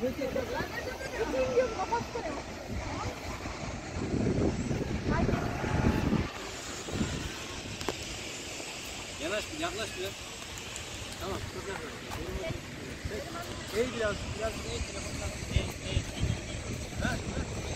Yanaş, yaklaş biraz. Tamam, çok yaklaşık. Eğil biraz, biraz eğil telefondan. Eğil, eğil.